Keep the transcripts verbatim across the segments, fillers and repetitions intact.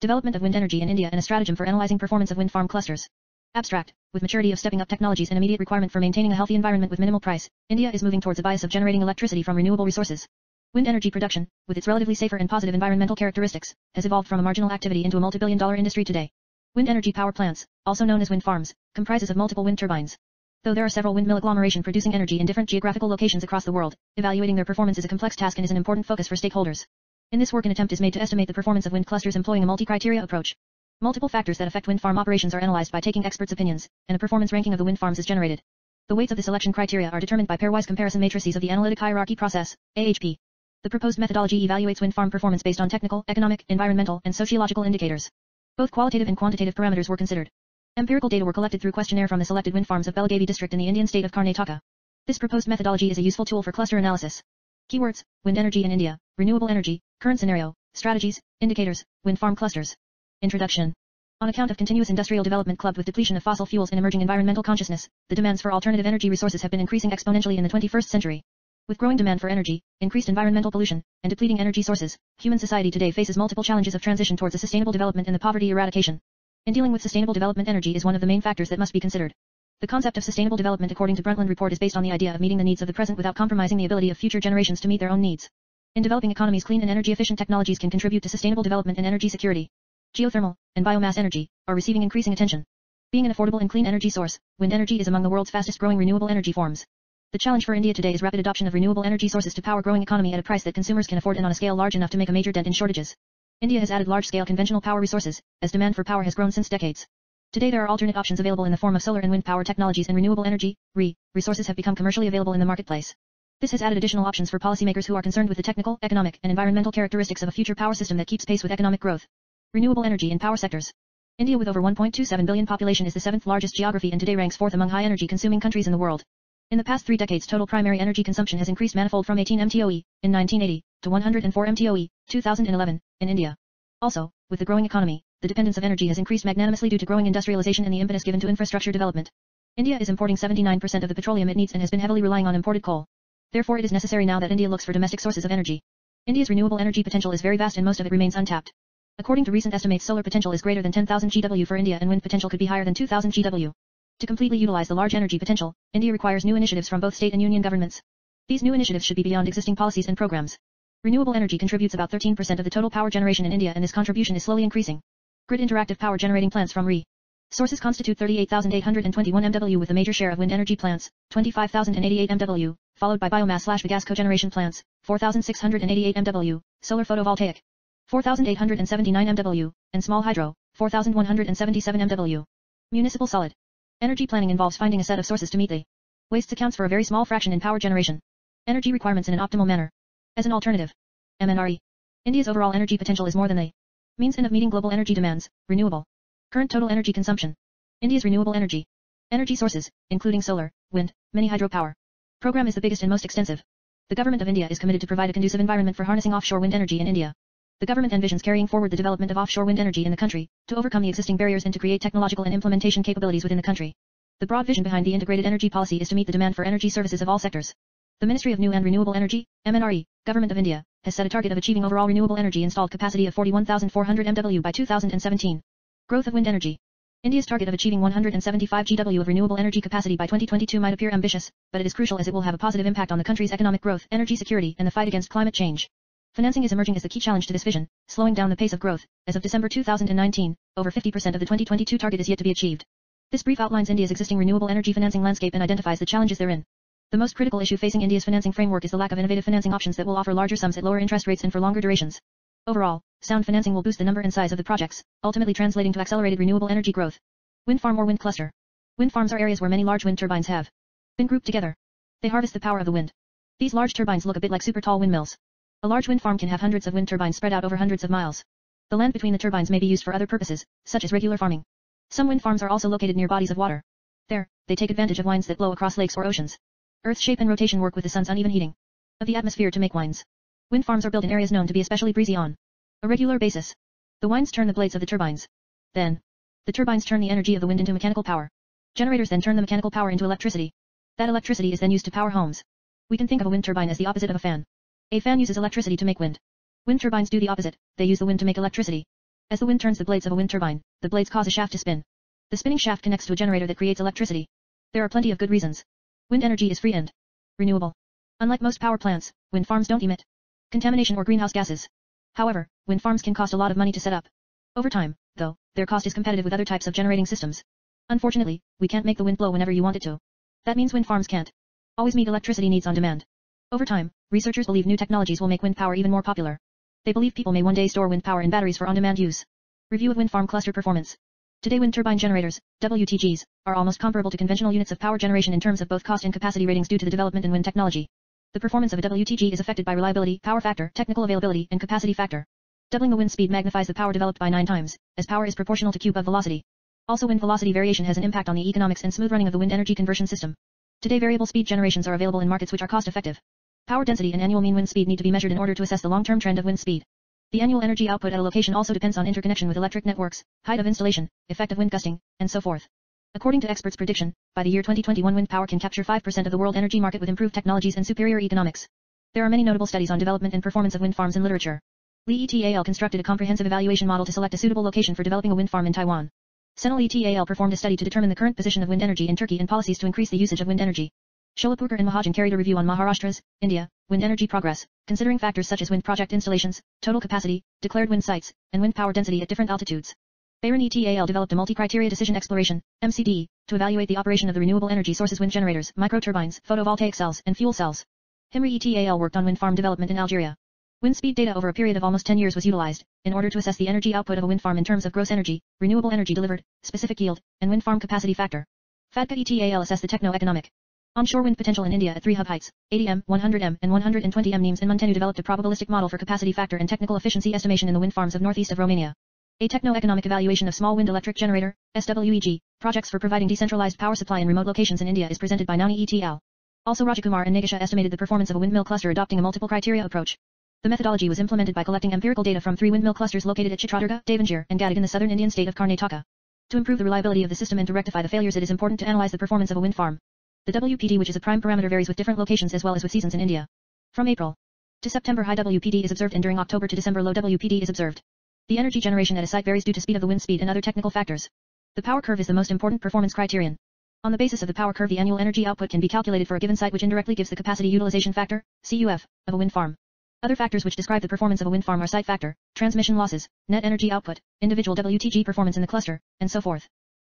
Development of wind energy in India and a stratagem for analyzing performance of wind farm clusters. Abstract, with maturity of stepping up technologies and immediate requirement for maintaining a healthy environment with minimal price, India is moving towards a bias of generating electricity from renewable resources. Wind energy production, with its relatively safer and positive environmental characteristics, has evolved from a marginal activity into a multi-billion dollar industry today. Wind energy power plants, also known as wind farms, comprises of multiple wind turbines. Though there are several windmill agglomeration producing energy in different geographical locations across the world, evaluating their performance is a complex task and is an important focus for stakeholders. In this work, an attempt is made to estimate the performance of wind clusters employing a multi-criteria approach. Multiple factors that affect wind farm operations are analyzed by taking experts' opinions, and a performance ranking of the wind farms is generated. The weights of the selection criteria are determined by pairwise comparison matrices of the analytic hierarchy process, A H P. The proposed methodology evaluates wind farm performance based on technical, economic, environmental, and sociological indicators. Both qualitative and quantitative parameters were considered. Empirical data were collected through questionnaire from the selected wind farms of Belagavi district in the Indian state of Karnataka. This proposed methodology is a useful tool for cluster analysis. Keywords: wind energy in India, renewable energy, current scenario, strategies, indicators, wind farm clusters. Introduction. On account of continuous industrial development clubbed with depletion of fossil fuels and emerging environmental consciousness, the demands for alternative energy resources have been increasing exponentially in the twenty-first century. With growing demand for energy, increased environmental pollution, and depleting energy sources, human society today faces multiple challenges of transition towards a sustainable development and the poverty eradication. In dealing with sustainable development, energy is one of the main factors that must be considered. The concept of sustainable development, according to Brundtland report, is based on the idea of meeting the needs of the present without compromising the ability of future generations to meet their own needs. In developing economies, clean and energy-efficient technologies can contribute to sustainable development and energy security. Geothermal and biomass energy are receiving increasing attention. Being an affordable and clean energy source, wind energy is among the world's fastest-growing renewable energy forms. The challenge for India today is rapid adoption of renewable energy sources to power growing economy at a price that consumers can afford and on a scale large enough to make a major dent in shortages. India has added large-scale conventional power resources, as demand for power has grown since decades. Today there are alternate options available in the form of solar and wind power technologies, and renewable energy, R E, resources have become commercially available in the marketplace. This has added additional options for policymakers who are concerned with the technical, economic, and environmental characteristics of a future power system that keeps pace with economic growth. Renewable energy in power sectors. India, with over one point two seven billion population, is the seventh largest geography and today ranks fourth among high-energy consuming countries in the world. In the past three decades, total primary energy consumption has increased manifold from eighteen M T O E, in nineteen eighty, to one hundred four M T O E, two thousand eleven, in India. Also, with the growing economy, the dependence of energy has increased magnanimously due to growing industrialization and the impetus given to infrastructure development. India is importing seventy-nine percent of the petroleum it needs and has been heavily relying on imported coal. Therefore, it is necessary now that India looks for domestic sources of energy. India's renewable energy potential is very vast and most of it remains untapped. According to recent estimates, solar potential is greater than ten thousand gigawatts for India and wind potential could be higher than two thousand gigawatts. To completely utilize the large energy potential, India requires new initiatives from both state and union governments. These new initiatives should be beyond existing policies and programs. Renewable energy contributes about thirteen percent of the total power generation in India, and this contribution is slowly increasing. Grid interactive power generating plants from R E sources constitute thirty-eight thousand eight hundred twenty-one M W, with a major share of wind energy plants, twenty-five thousand eighty-eight M W, followed by biomass/biogas cogeneration plants, four thousand six hundred eighty-eight M W, solar photovoltaic, four thousand eight hundred seventy-nine M W, and small hydro, four thousand one hundred seventy-seven M W. Municipal solid energy planning involves finding a set of sources to meet the wastes accounts for a very small fraction in power generation energy requirements in an optimal manner. As an alternative, M N R E. India's overall energy potential is more than the means and of meeting global energy demands, renewable. Current total energy consumption. India's renewable energy. Energy sources, including solar, wind, mini hydropower. Program is the biggest and most extensive. The government of India is committed to provide a conducive environment for harnessing offshore wind energy in India. The government envisions carrying forward the development of offshore wind energy in the country, to overcome the existing barriers and to create technological and implementation capabilities within the country. The broad vision behind the integrated energy policy is to meet the demand for energy services of all sectors. The Ministry of New and Renewable Energy, M N R E, Government of India, has set a target of achieving overall renewable energy installed capacity of forty-one thousand four hundred M W by two thousand seventeen. Growth of wind energy. India's target of achieving one hundred seventy-five gigawatts of renewable energy capacity by twenty twenty-two might appear ambitious, but it is crucial as it will have a positive impact on the country's economic growth, energy security, and the fight against climate change. Financing is emerging as the key challenge to this vision, slowing down the pace of growth. As of December two thousand nineteen, over fifty percent of the twenty twenty-two target is yet to be achieved. This brief outlines India's existing renewable energy financing landscape and identifies the challenges therein. The most critical issue facing India's financing framework is the lack of innovative financing options that will offer larger sums at lower interest rates and for longer durations. Overall, sound financing will boost the number and size of the projects, ultimately translating to accelerated renewable energy growth. Wind farm or wind cluster. Wind farms are areas where many large wind turbines have been grouped together. They harvest the power of the wind. These large turbines look a bit like super tall windmills. A large wind farm can have hundreds of wind turbines spread out over hundreds of miles. The land between the turbines may be used for other purposes, such as regular farming. Some wind farms are also located near bodies of water. There, they take advantage of winds that blow across lakes or oceans. Earth shape and rotation work with the sun's uneven heating of the atmosphere to make winds. Wind farms are built in areas known to be especially breezy on a regular basis. The winds turn the blades of the turbines. Then, the turbines turn the energy of the wind into mechanical power. Generators then turn the mechanical power into electricity. That electricity is then used to power homes. We can think of a wind turbine as the opposite of a fan. A fan uses electricity to make wind. Wind turbines do the opposite, they use the wind to make electricity. As the wind turns the blades of a wind turbine, the blades cause a shaft to spin. The spinning shaft connects to a generator that creates electricity. There are plenty of good reasons. Wind energy is free and renewable. Unlike most power plants, wind farms don't emit contamination or greenhouse gases. However, wind farms can cost a lot of money to set up. Over time, though, their cost is competitive with other types of generating systems. Unfortunately, we can't make the wind blow whenever you want it to. That means wind farms can't always meet electricity needs on demand. Over time, researchers believe new technologies will make wind power even more popular. They believe people may one day store wind power in batteries for on-demand use. Review of wind farm cluster performance. Today wind turbine generators, W T Gs, are almost comparable to conventional units of power generation in terms of both cost and capacity ratings due to the development in wind technology. The performance of a W T G is affected by reliability, power factor, technical availability, and capacity factor. Doubling the wind speed magnifies the power developed by nine times, as power is proportional to cube of velocity. Also wind velocity variation has an impact on the economics and smooth running of the wind energy conversion system. Today variable speed generations are available in markets which are cost effective. Power density and annual mean wind speed need to be measured in order to assess the long-term trend of wind speed. The annual energy output at a location also depends on interconnection with electric networks, height of installation, effect of wind gusting, and so forth. According to experts' prediction, by the year twenty twenty-one wind power can capture five percent of the world energy market with improved technologies and superior economics. There are many notable studies on development and performance of wind farms in literature. Lee et al. Constructed a comprehensive evaluation model to select a suitable location for developing a wind farm in Taiwan. Senel et al. Performed a study to determine the current position of wind energy in Turkey and policies to increase the usage of wind energy. Sholapurkar and Mahajan carried a review on Maharashtra's, India, wind energy progress, considering factors such as wind project installations, total capacity, declared wind sites, and wind power density at different altitudes. Bayron et al. Developed a multi-criteria decision exploration, M C D, to evaluate the operation of the renewable energy sources wind generators, microturbines, photovoltaic cells, and fuel cells. Himri et al. worked on wind farm development in Algeria. Wind speed data over a period of almost ten years was utilized, in order to assess the energy output of a wind farm in terms of gross energy, renewable energy delivered, specific yield, and wind farm capacity factor. Fadka et al. Assessed the techno-economic onshore wind potential in India at three hub heights, eighty meters, one hundred meters, and one hundred twenty meters. Nimes and Montanu developed a probabilistic model for capacity factor and technical efficiency estimation in the wind farms of northeast of Romania. A techno-economic evaluation of small wind electric generator, S W E G, projects for providing decentralized power supply in remote locations in India is presented by Nani et al. Also Rajakumar and Nagesha estimated the performance of a windmill cluster adopting a multiple criteria approach. The methodology was implemented by collecting empirical data from three windmill clusters located at Chitradurga, Davangere, and Gadag in the southern Indian state of Karnataka. To improve the reliability of the system and to rectify the failures, it is important to analyze the performance of a wind farm. The W P D, which is a prime parameter, varies with different locations as well as with seasons in India. From April to September high W P D is observed and during October to December low W P D is observed. The energy generation at a site varies due to speed of the wind speed and other technical factors. The power curve is the most important performance criterion. On the basis of the power curve, the annual energy output can be calculated for a given site, which indirectly gives the capacity utilization factor, C U F, of a wind farm. Other factors which describe the performance of a wind farm are site factor, transmission losses, net energy output, individual W T G performance in the cluster, and so forth.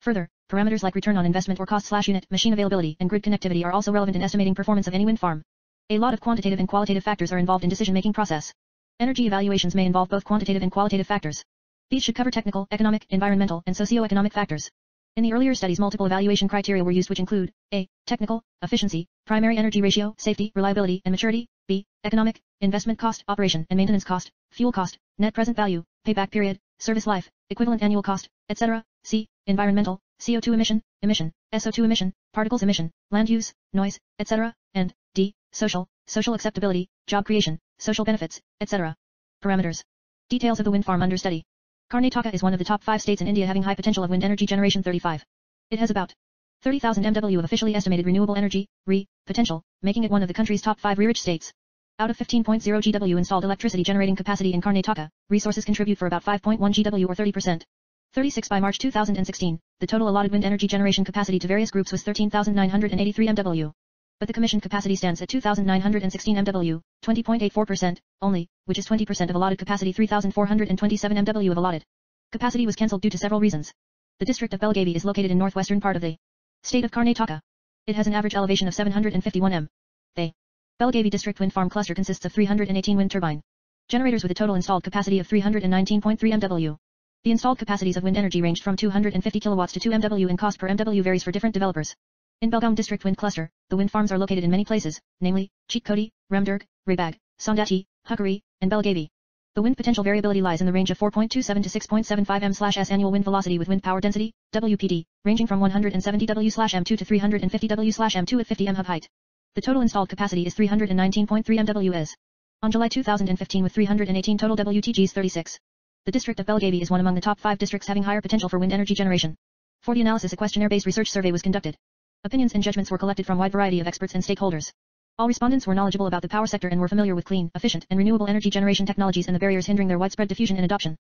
Further, parameters like return on investment or cost/unit, machine availability, and grid connectivity are also relevant in estimating performance of any wind farm. A lot of quantitative and qualitative factors are involved in decision-making process. Energy evaluations may involve both quantitative and qualitative factors. These should cover technical, economic, environmental, and socio-economic factors. In the earlier studies, multiple evaluation criteria were used, which include A. Technical, efficiency, primary energy ratio, safety, reliability, and maturity. B. Economic, investment cost, operation and maintenance cost, fuel cost, net present value, payback period, service life, equivalent annual cost, et cetera. C. Environmental, C O two emission, emission, S O two emission, particles emission, land use, noise, et cetera, and D. Social, social acceptability, job creation, social benefits, et cetera. Parameters. Details of the wind farm under study. Karnataka is one of the top five states in India having high potential of wind energy generation thirty-five. It has about thirty thousand megawatts of officially estimated renewable energy, R E, potential, making it one of the country's top five R E-rich states. Out of fifteen point zero gigawatts installed electricity generating capacity in Karnataka, resources contribute for about five point one gigawatts or thirty percent. thirty-six By March two thousand sixteen, the total allotted wind energy generation capacity to various groups was thirteen thousand nine hundred eighty-three megawatts. But the commissioned capacity stands at two thousand nine hundred sixteen megawatts, twenty point eight four percent, only, which is twenty percent of allotted capacity. Three thousand four hundred twenty-seven megawatts of allotted capacity was cancelled due to several reasons. The district of Belagavi is located in northwestern part of the state of Karnataka. It has an average elevation of seven hundred fifty-one meters. The Belagavi district wind farm cluster consists of three hundred eighteen wind turbine generators with a total installed capacity of three hundred nineteen point three megawatts. The installed capacities of wind energy ranged from two hundred fifty kilowatts to two megawatts, and cost per megawatt varies for different developers. In Belagavi district wind cluster, the wind farms are located in many places, namely, Chikkodi, Raybag, Raybag, Saundatti, Chikkodi, and Belagavi. The wind potential variability lies in the range of four point two seven to six point seven five meters per second annual wind velocity with wind power density, W P D, ranging from one hundred seventy meters per second to three hundred fifty meters per second at fifty meters hub height. The total installed capacity is three hundred nineteen point three megawatts as on July two thousand fifteen with three hundred eighteen total W T Gs thirty-six. The district of Belagavi is one among the top five districts having higher potential for wind energy generation. For the analysis, a questionnaire-based research survey was conducted. Opinions and judgments were collected from a wide variety of experts and stakeholders. All respondents were knowledgeable about the power sector and were familiar with clean, efficient, and renewable energy generation technologies and the barriers hindering their widespread diffusion and adoption.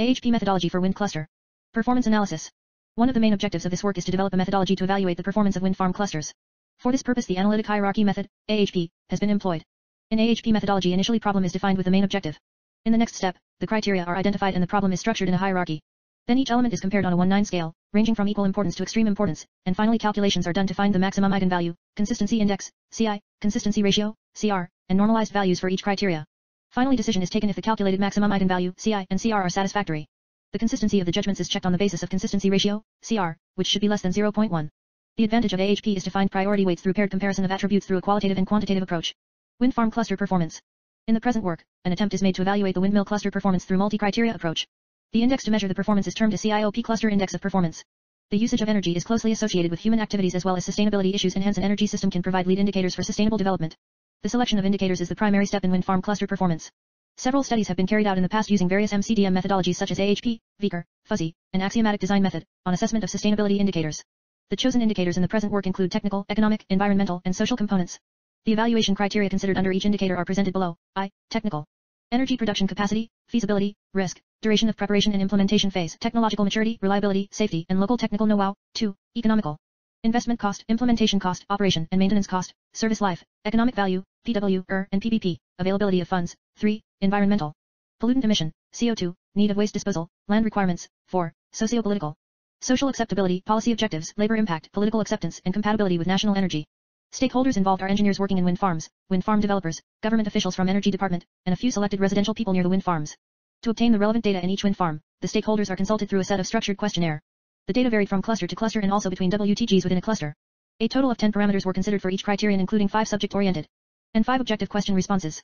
A H P methodology for wind cluster performance analysis. One of the main objectives of this work is to develop a methodology to evaluate the performance of wind farm clusters. For this purpose, the analytic hierarchy method, A H P, has been employed. In A H P methodology, initially problem is defined with the main objective. In the next step, the criteria are identified and the problem is structured in a hierarchy. Then each element is compared on a one nine scale, ranging from equal importance to extreme importance, and finally calculations are done to find the maximum eigenvalue, consistency index, C I, consistency ratio, C R, and normalized values for each criteria. Finally, decision is taken if the calculated maximum eigenvalue, C I, and C R are satisfactory. The consistency of the judgments is checked on the basis of consistency ratio, C R, which should be less than zero point one. The advantage of A H P is to find priority weights through paired comparison of attributes through a qualitative and quantitative approach. Wind farm cluster performance. In the present work, an attempt is made to evaluate the windmill cluster performance through multi-criteria approach. The index to measure the performance is termed a C I O P cluster index of performance. The usage of energy is closely associated with human activities as well as sustainability issues, and hence an energy system can provide lead indicators for sustainable development. The selection of indicators is the primary step in wind farm cluster performance. Several studies have been carried out in the past using various M C D M methodologies such as A H P, Vicker, Fuzzy, and axiomatic design method, on assessment of sustainability indicators. The chosen indicators in the present work include technical, economic, environmental, and social components. The evaluation criteria considered under each indicator are presented below. I. Technical. Energy production capacity, feasibility, risk, duration of preparation and implementation phase, technological maturity, reliability, safety, and local technical know-how. two. Economical. Investment cost, implementation cost, operation and maintenance cost, service life, economic value, P W R and P P P, availability of funds. three. Environmental. Pollutant emission, C O two, need of waste disposal, land requirements. four. Socio-political. Social acceptability, policy objectives, labor impact, political acceptance, and compatibility with national energy. Stakeholders involved are engineers working in wind farms, wind farm developers, government officials from energy department, and a few selected residential people near the wind farms. To obtain the relevant data in each wind farm, the stakeholders are consulted through a set of structured questionnaire. The data varied from cluster to cluster and also between W T Gs within a cluster. A total of ten parameters were considered for each criterion, including five subject-oriented and five objective question responses.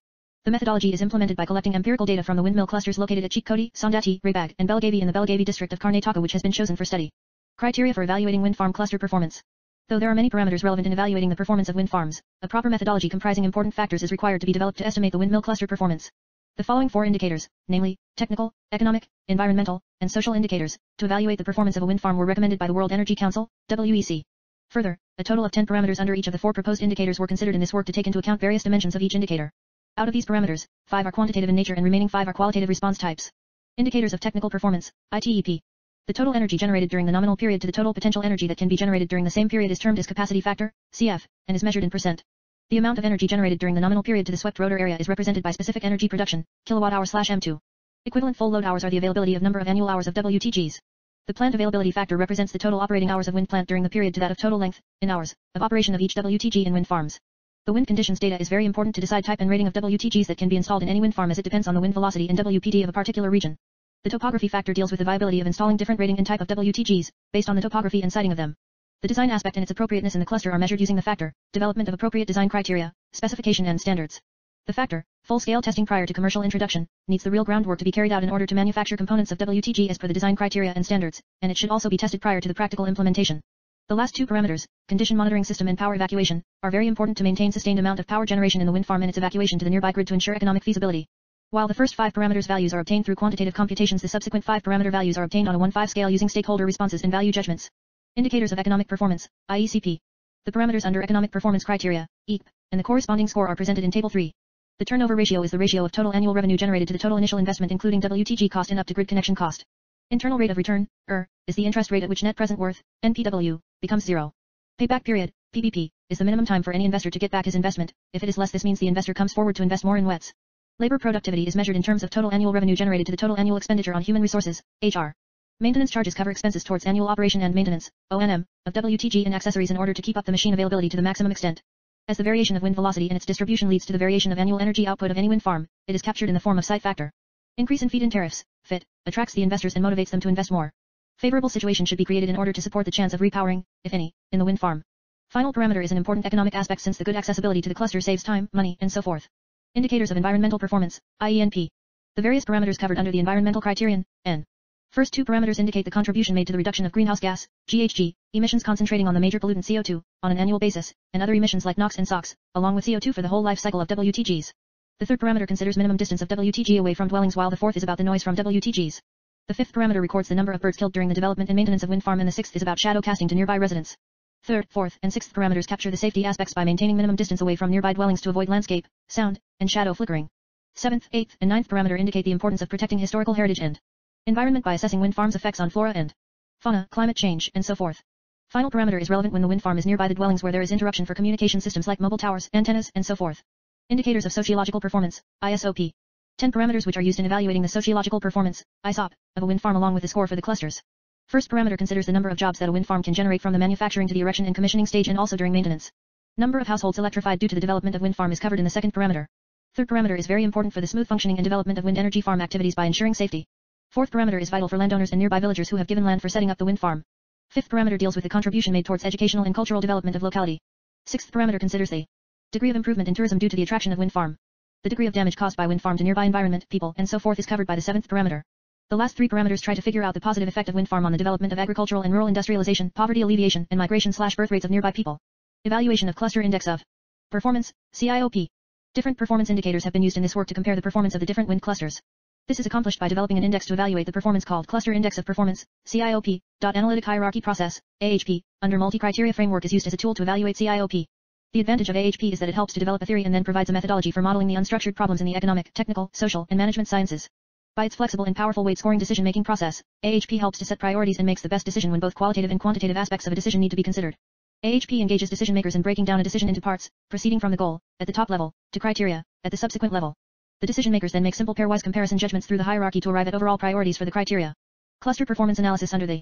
The methodology is implemented by collecting empirical data from the windmill clusters located at Chikkodi, Saundatti, Raybag, and Belagavi in the Belagavi district of Karnataka, which has been chosen for study. Criteria for evaluating wind farm cluster performance. Though there are many parameters relevant in evaluating the performance of wind farms, a proper methodology comprising important factors is required to be developed to estimate the windmill cluster performance. The following four indicators, namely, technical, economic, environmental, and social indicators, to evaluate the performance of a wind farm were recommended by the World Energy Council, W E C. Further, a total of ten parameters under each of the four proposed indicators were considered in this work to take into account various dimensions of each indicator. Out of these parameters, five are quantitative in nature and remaining five are qualitative response types. Indicators of technical performance, I T E P. The total energy generated during the nominal period to the total potential energy that can be generated during the same period is termed as capacity factor, C F, and is measured in percent. The amount of energy generated during the nominal period to the swept rotor area is represented by specific energy production, kilowatt hour M two. Equivalent full load hours are the availability of number of annual hours of W T Gs. The plant availability factor represents the total operating hours of wind plant during the period to that of total length, in hours, of operation of each W T G in wind farms. The wind conditions data is very important to decide type and rating of W T Gs that can be installed in any wind farm, as it depends on the wind velocity and W P D of a particular region. The topography factor deals with the viability of installing different rating and type of W T Gs, based on the topography and siting of them. The design aspect and its appropriateness in the cluster are measured using the factor, development of appropriate design criteria, specification and standards. The factor, full-scale testing prior to commercial introduction, needs the real groundwork to be carried out in order to manufacture components of W T G as per the design criteria and standards, and it should also be tested prior to the practical implementation. The last two parameters, condition monitoring system and power evacuation, are very important to maintain sustained amount of power generation in the wind farm and its evacuation to the nearby grid to ensure economic feasibility. While the first five parameters values are obtained through quantitative computations, the subsequent five parameter values are obtained on a one to five scale using stakeholder responses and value judgments. Indicators of economic performance, I E C P. The parameters under economic performance criteria, E C P, and the corresponding score are presented in Table three. The turnover ratio is the ratio of total annual revenue generated to the total initial investment including W T G cost and up to grid connection cost. Internal rate of return, I R R, is the interest rate at which net present worth, N P W, becomes zero. Payback period, P B P, is the minimum time for any investor to get back his investment. If it is less, this means the investor comes forward to invest more in W T Gs. Labor productivity is measured in terms of total annual revenue generated to the total annual expenditure on human resources, H R. Maintenance charges cover expenses towards annual operation and maintenance, O and M, of W T G and accessories in order to keep up the machine availability to the maximum extent. As the variation of wind velocity and its distribution leads to the variation of annual energy output of any wind farm, it is captured in the form of site factor. Increase in feed-in tariffs, F I T, attracts the investors and motivates them to invest more. Favorable situation should be created in order to support the chance of repowering, if any, in the wind farm. Final parameter is an important economic aspect since the good accessibility to the cluster saves time, money, and so forth. Indicators of environmental performance, I E N P. The various parameters covered under the environmental criterion, N. First two parameters indicate the contribution made to the reduction of greenhouse gas, G H G, emissions concentrating on the major pollutant C O two, on an annual basis, and other emissions like NOx and SOx, along with C O two for the whole life cycle of W T Gs. The third parameter considers minimum distance of W T G away from dwellings, while the fourth is about the noise from W T Gs. The fifth parameter records the number of birds killed during the development and maintenance of wind farm, and the sixth is about shadow casting to nearby residents. Third, fourth, and sixth parameters capture the safety aspects by maintaining minimum distance away from nearby dwellings to avoid landscape, sound, and shadow flickering. Seventh, eighth, and ninth parameter indicate the importance of protecting historical heritage and environment by assessing wind farms' effects on flora and fauna, climate change, and so forth. Final parameter is relevant when the wind farm is nearby the dwellings where there is interruption for communication systems like mobile towers, antennas, and so forth. Indicators of sociological performance, I S O P. ten parameters which are used in evaluating the sociological performance, I S O P, of a wind farm along with the score for the clusters. First parameter considers the number of jobs that a wind farm can generate from the manufacturing to the erection and commissioning stage and also during maintenance. Number of households electrified due to the development of wind farm is covered in the second parameter. Third parameter is very important for the smooth functioning and development of wind energy farm activities by ensuring safety. Fourth parameter is vital for landowners and nearby villagers who have given land for setting up the wind farm. Fifth parameter deals with the contribution made towards educational and cultural development of locality. Sixth parameter considers the degree of improvement in tourism due to the attraction of wind farm. The degree of damage caused by wind farm to nearby environment, people, and so forth is covered by the seventh parameter. The last three parameters try to figure out the positive effect of wind farm on the development of agricultural and rural industrialization, poverty alleviation, and migration slash birth rates of nearby people. Evaluation of cluster index of performance, C I O P. Different performance indicators have been used in this work to compare the performance of the different wind clusters. This is accomplished by developing an index to evaluate the performance called Cluster Index of Performance, C I O P. Analytic Hierarchy Process, A H P, under multi-criteria framework is used as a tool to evaluate C I O P. The advantage of A H P is that it helps to develop a theory and then provides a methodology for modeling the unstructured problems in the economic, technical, social, and management sciences. By its flexible and powerful weight scoring decision-making process, A H P helps to set priorities and makes the best decision when both qualitative and quantitative aspects of a decision need to be considered. A H P engages decision-makers in breaking down a decision into parts, proceeding from the goal, at the top level, to criteria, at the subsequent level. The decision-makers then make simple pairwise comparison judgments through the hierarchy to arrive at overall priorities for the criteria. Cluster Performance Analysis under the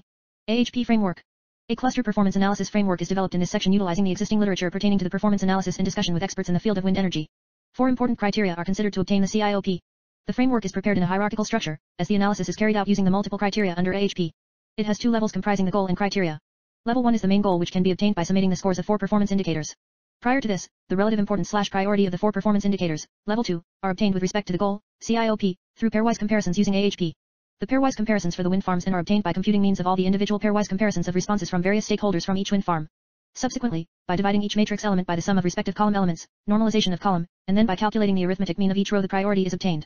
A H P framework. A cluster performance analysis framework is developed in this section utilizing the existing literature pertaining to the performance analysis and discussion with experts in the field of wind energy. Four important criteria are considered to obtain the C I O P. The framework is prepared in a hierarchical structure, as the analysis is carried out using the multiple criteria under A H P. It has two levels comprising the goal and criteria. Level one is the main goal which can be obtained by summating the scores of four performance indicators. Prior to this, the relative importance slash priority of the four performance indicators, level two, are obtained with respect to the goal, C I O P, through pairwise comparisons using A H P. The pairwise comparisons for the wind farms and are obtained by computing means of all the individual pairwise comparisons of responses from various stakeholders from each wind farm. Subsequently, by dividing each matrix element by the sum of respective column elements, normalization of column, and then by calculating the arithmetic mean of each row, the priority is obtained.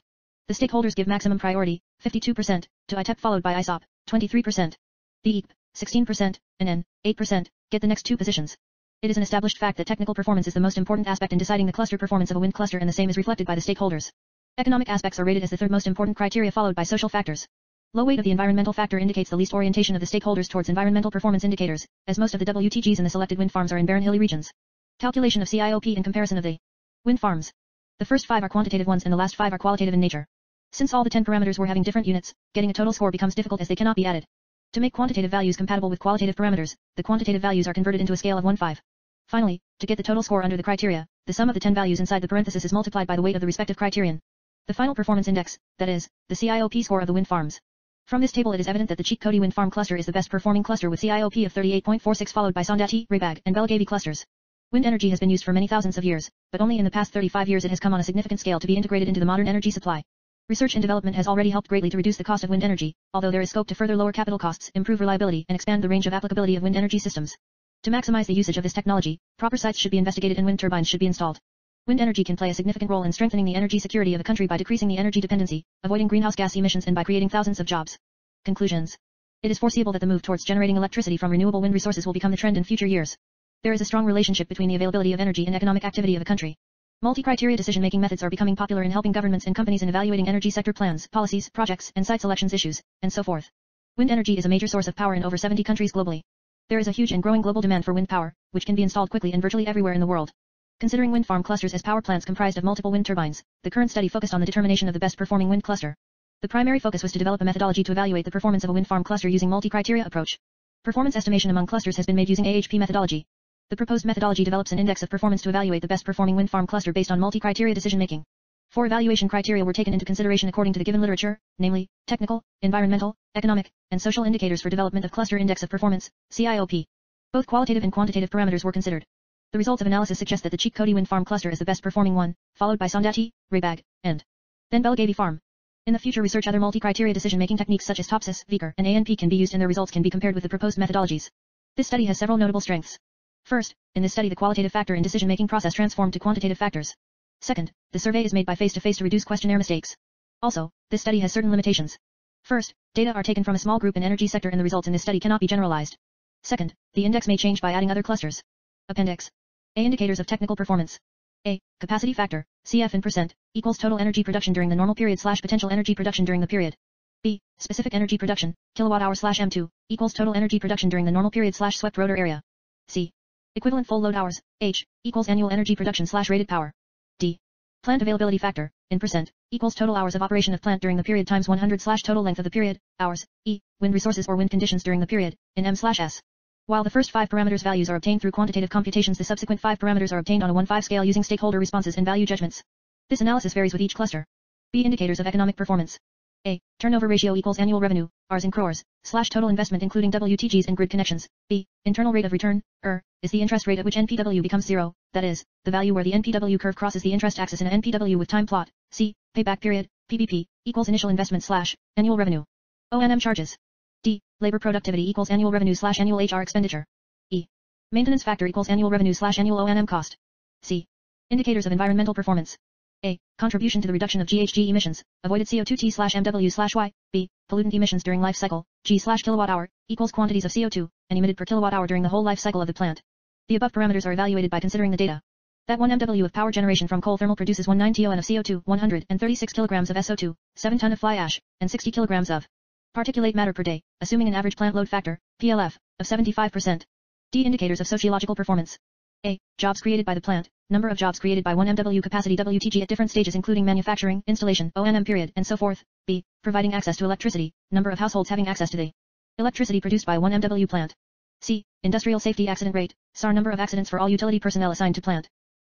The stakeholders give maximum priority, fifty-two percent, to I T E P followed by I S O P, twenty-three percent. The I E C P, sixteen percent, and N, eight percent, get the next two positions. It is an established fact that technical performance is the most important aspect in deciding the cluster performance of a wind cluster, and the same is reflected by the stakeholders. Economic aspects are rated as the third most important criteria, followed by social factors. Low weight of the environmental factor indicates the least orientation of the stakeholders towards environmental performance indicators, as most of the W T Gs in the selected wind farms are in barren hilly regions. Calculation of C I O P and comparison of the wind farms. The first five are quantitative ones and the last five are qualitative in nature. Since all the ten parameters were having different units, getting a total score becomes difficult as they cannot be added. To make quantitative values compatible with qualitative parameters, the quantitative values are converted into a scale of one to five. Finally, to get the total score under the criteria, the sum of the ten values inside the parenthesis is multiplied by the weight of the respective criterion. The final performance index, that is, the C I O P score of the wind farms. From this table it is evident that the Chikkodi wind farm cluster is the best performing cluster with C I O P of thirty-eight point four six, followed by Saundatti, Raybag, and Belagavi clusters. Wind energy has been used for many thousands of years, but only in the past thirty-five years it has come on a significant scale to be integrated into the modern energy supply. Research and development has already helped greatly to reduce the cost of wind energy, although there is scope to further lower capital costs, improve reliability, and expand the range of applicability of wind energy systems. To maximize the usage of this technology, proper sites should be investigated and wind turbines should be installed. Wind energy can play a significant role in strengthening the energy security of a country by decreasing the energy dependency, avoiding greenhouse gas emissions, and by creating thousands of jobs. Conclusions. It is foreseeable that the move towards generating electricity from renewable wind resources will become the trend in future years. There is a strong relationship between the availability of energy and economic activity of a country. Multi-criteria decision-making methods are becoming popular in helping governments and companies in evaluating energy sector plans, policies, projects, and site selections issues, and so forth. Wind energy is a major source of power in over seventy countries globally. There is a huge and growing global demand for wind power, which can be installed quickly and virtually everywhere in the world. Considering wind farm clusters as power plants comprised of multiple wind turbines, the current study focused on the determination of the best performing wind cluster. The primary focus was to develop a methodology to evaluate the performance of a wind farm cluster using multi-criteria approach. Performance estimation among clusters has been made using A H P methodology. The proposed methodology develops an index of performance to evaluate the best performing wind farm cluster based on multi-criteria decision-making. Four evaluation criteria were taken into consideration according to the given literature, namely, technical, environmental, economic, and social indicators for development of cluster index of performance, C I O P. Both qualitative and quantitative parameters were considered. The results of analysis suggest that the Chikkodi wind farm cluster is the best performing one, followed by Saundatti, Raybag, and then Belagavi farm. In the future research other multi-criteria decision-making techniques such as T O P S I S, Vicker, and A N P can be used and their results can be compared with the proposed methodologies. This study has several notable strengths. First, in this study the qualitative factor in decision-making process transformed to quantitative factors. Second, the survey is made by face-to-face to reduce questionnaire mistakes. Also, this study has certain limitations. First, data are taken from a small group in energy sector and the results in this study cannot be generalized. Second, the index may change by adding other clusters. Appendix A. Indicators of technical performance. A. Capacity factor, C F in percent, equals total energy production during the normal period slash potential energy production during the period. B. Specific energy production, kilowatt hour slash M two, equals total energy production during the normal period slash swept rotor area. C. Equivalent full load hours, H, equals annual energy production slash rated power. D. Plant availability factor, in percent, equals total hours of operation of plant during the period times one hundred slash total length of the period, hours, E, wind resources or wind conditions during the period, in M slash S. While the first five parameters values are obtained through quantitative computations, the subsequent five parameters are obtained on a one to five scale using stakeholder responses and value judgments. This analysis varies with each cluster. B. Indicators of economic performance. A. Turnover ratio equals annual revenue, R's in crores, slash total investment including W T Gs and grid connections. B. Internal rate of return, I R R, is the interest rate at which N P W becomes zero, that is, the value where the N P W curve crosses the interest axis in a N P W with time plot. C. Payback period, P B P, equals initial investment slash annual revenue. O and M charges. D. Labor productivity equals annual revenue slash annual H R expenditure. E. Maintenance factor equals annual revenue slash annual O and M cost. C. Indicators of environmental performance. A. Contribution to the reduction of G H G emissions, avoided C O two T slash M W slash Y. B. Pollutant emissions during life cycle, G slash kilowatt hour, equals quantities of C O two, and emitted per kilowatt hour during the whole life cycle of the plant. The above parameters are evaluated by considering the data. That one M W of power generation from coal thermal produces one hundred nine T O N of C O two, one hundred thirty-six kilograms of S O two, seven ton of fly ash, and sixty kilograms of particulate matter per day, assuming an average plant load factor, P L F, of seventy-five percent. D. Indicators of sociological performance. A. Jobs created by the plant, number of jobs created by one M W capacity W T G at different stages including manufacturing, installation, O and M period, and so forth. B. Providing access to electricity, number of households having access to the electricity produced by one M W plant. C. Industrial safety accident rate, S A R, number of accidents for all utility personnel assigned to plant.